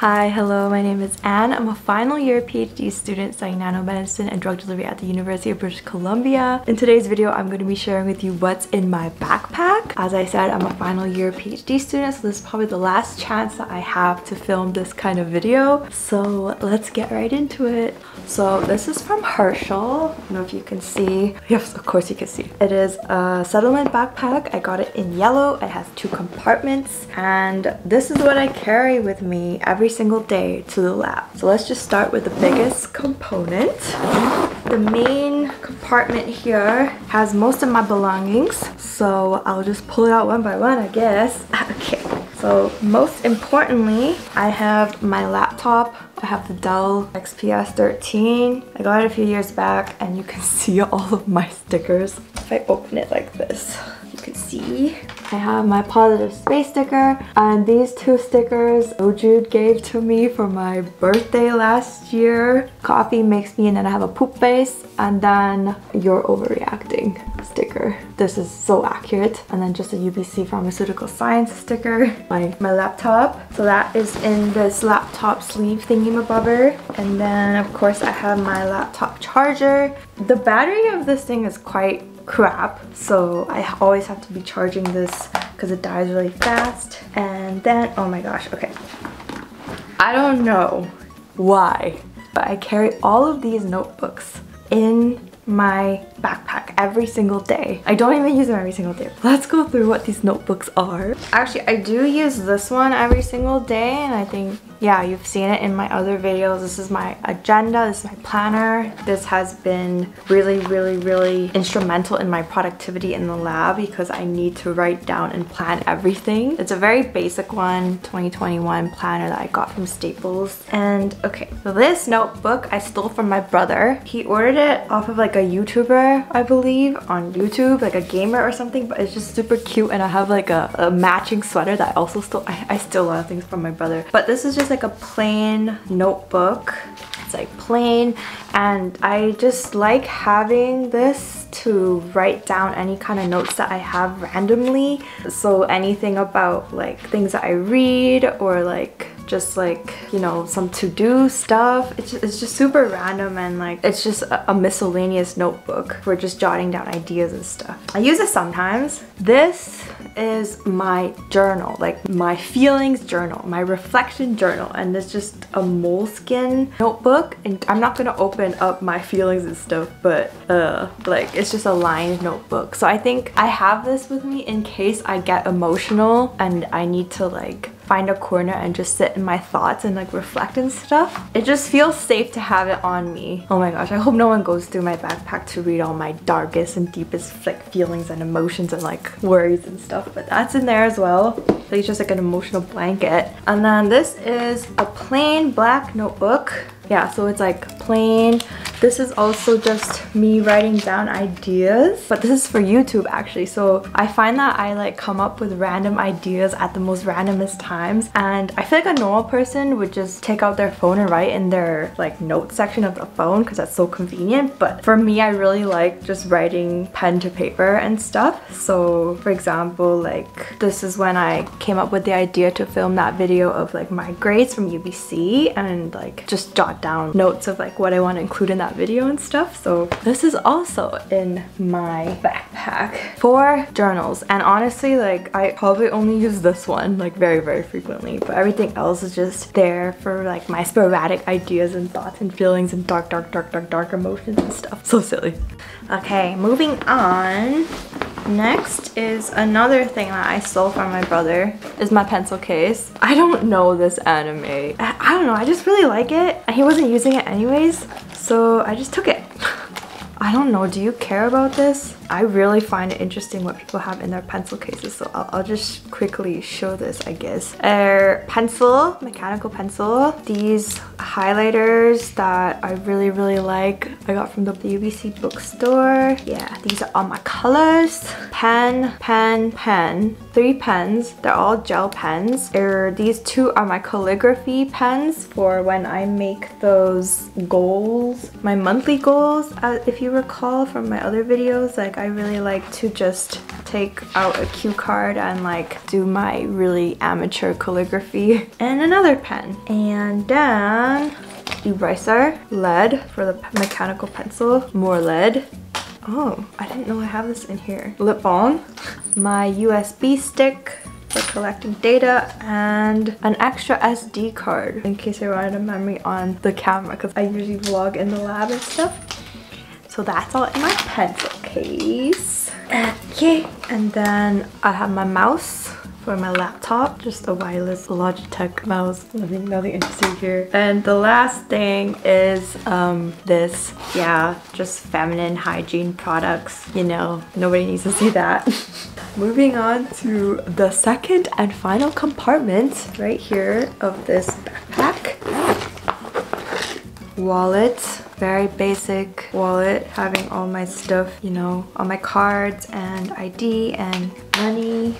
Hi, hello, my name is Anne. I'm a final year PhD student studying nanomedicine and drug delivery at the University of British Columbia. In today's video, I'm going to be sharing with you what's in my backpack. As I said, I'm a final year PhD student, so this is probably the last chance that I have to film this kind of video. So let's get right into it. So this is from Herschel. I don't know if you can see. Yes, of course you can see. It is a settlement backpack. I got it in yellow. It has two compartments. And this is what I carry with me every single day to the lab. So let's just start with the biggest component. The main compartment here has most of my belongings, so I'll just pull it out one by one, I guess. Okay, so most importantly, I have my laptop. I have the Dell XPS 13. I got it a few years back, and you can see all of my stickers. If I open it like this, you can see. I have my positive space sticker, and these two stickers Jude gave to me for my birthday last year. Coffee makes me, and then I have a poop face, and then you're overreacting sticker. This is so accurate. And then just a UBC pharmaceutical science sticker. My laptop. So that is in this laptop sleeve thingamabobber. And then of course I have my laptop charger. The battery of this thing is quite crap, so I always have to be charging this because it dies really fast. And then, oh my gosh, okay, I don't know why, but I carry all of these notebooks in my backpack every single day. I don't even use them every single day. Let's go through what these notebooks are. Actually, I do use this one every single day, and I think, yeah, you've seen it in my other videos. This is my agenda, this is my planner. This has been really, really, really instrumental in my productivity in the lab because I need to write down and plan everything. It's a very basic one, 2021 planner that I got from Staples. And okay, so this notebook I stole from my brother. He ordered it off of like a YouTuber, I believe, on YouTube, like a gamer or something, but it's just super cute. And I have like a matching sweater that I also stole. I steal a lot of things from my brother, but this is just like a plain notebook. It's like plain, and I just like having this to write down any kind of notes that I have randomly. So anything about like things that I read, or like just like, you know, some to-do stuff. It's just super random, and like it's just a miscellaneous notebook for just jotting down ideas and stuff. I use it sometimes. This is my journal, like my feelings journal, my reflection journal, and it's just a Moleskine notebook. And I'm not gonna open up my feelings and stuff, but like it's just a lined notebook. So I think I have this with me in case I get emotional and I need to like find a corner and just sit in my thoughts and like reflect and stuff. It just feels safe to have it on me. Oh my gosh, I hope no one goes through my backpack to read all my darkest and deepest like feelings and emotions and like worries and stuff, but that's in there as well. So it's just like an emotional blanket. And then this is a plain black notebook. Yeah, so it's like plain. This is also just me writing down ideas, but this is for YouTube actually. So I find that I like come up with random ideas at the most randomest times, and I feel like a normal person would just take out their phone and write in their like note section of the phone because that's so convenient. But for me, I really like just writing pen to paper and stuff. So for example, like this is when I came up with the idea to film that video of like my grades from UBC and like just jot down notes of like what I want to include in that video and stuff. So this is also in my backpack. 4 journals, and honestly, like I probably only use this one like very, very frequently, but everything else is just there for like my sporadic ideas and thoughts and feelings and dark emotions and stuff. So silly. Okay, moving on. Next is another thing that I stole from my brother, is my pencil case. I don't know this anime. I don't know, I just really like it, and he wasn't using it anyways, so I just took it. I don't know, do you care about this? I really find it interesting what people have in their pencil cases, so I'll just quickly show this, I guess. Pencil, mechanical pencil. These highlighters that I really, really like. I got from the UBC bookstore. Yeah, these are all my colors. Pen, pen, pen. three pens. They're all gel pens. These two are my calligraphy pens for when I make those goals, my monthly goals. If you recall from my other videos, like I really like to just take out a cue card and like do my really amateur calligraphy. And another pen. And then eraser, lead for the mechanical pencil, more lead. Oh, I didn't know I have this in here. Lip balm, my USB stick for collecting data, and an extra SD card in case I run out of memory on the camera because I usually vlog in the lab and stuff. So that's all in my pencil case. Okay, and then I have my mouse for my laptop, just a wireless Logitech mouse, nothing interesting here. And the last thing is this, just feminine hygiene products. You know, nobody needs to see that. Moving on to the second and final compartment right here of this backpack. Wallet, very basic wallet, having all my stuff, you know, all my cards and ID and money.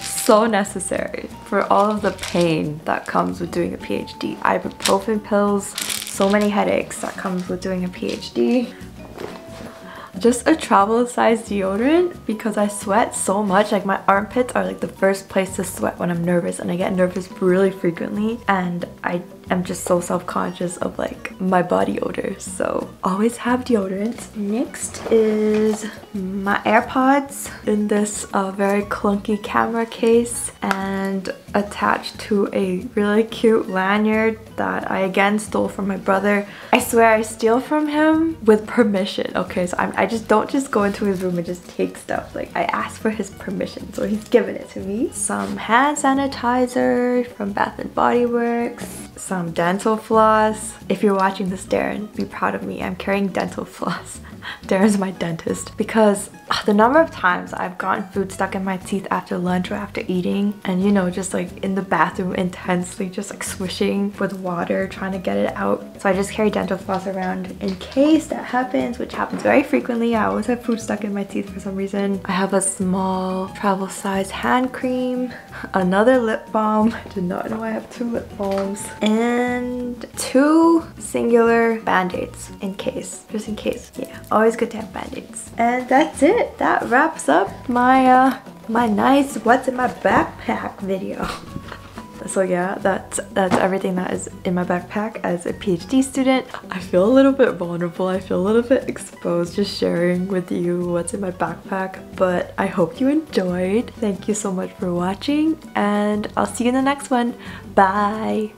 So necessary for all of the pain that comes with doing a PhD. Ibuprofen pills, so many headaches that comes with doing a PhD. Just a travel size deodorant because I sweat so much, like my armpits are like the first place to sweat when I'm nervous, and I get nervous really frequently and I am just so self-conscious of like my body odor, so always have deodorant. Next is my AirPods in this very clunky camera case and attached to a really cute lanyard that I again stole from my brother. I swear I steal from him with permission. Okay, so I just don't just go into his room and just take stuff. Like I ask for his permission, so he's given it to me. Some hand sanitizer from Bath and Body Works. Some dental floss. If you're watching this, Darren, be proud of me. I'm carrying dental floss. Darren's my dentist because the number of times I've gotten food stuck in my teeth after lunch or after eating, and you know, just like in the bathroom intensely, just like swishing with water, trying to get it out. So I just carry dental floss around in case that happens, which happens very frequently. I always have food stuck in my teeth for some reason. I have a small travel size hand cream, another lip balm. I did not know I have two lip balms. And two singular band-aids in case, just in case. Yeah, always good to have band-aids. And that's it. That wraps up my my nice what's in my backpack video. So yeah, that's everything that is in my backpack as a PhD student. I feel a little bit vulnerable. I feel a little bit exposed just sharing with you what's in my backpack, but I hope you enjoyed. Thank you so much for watching, and I'll see you in the next one. Bye!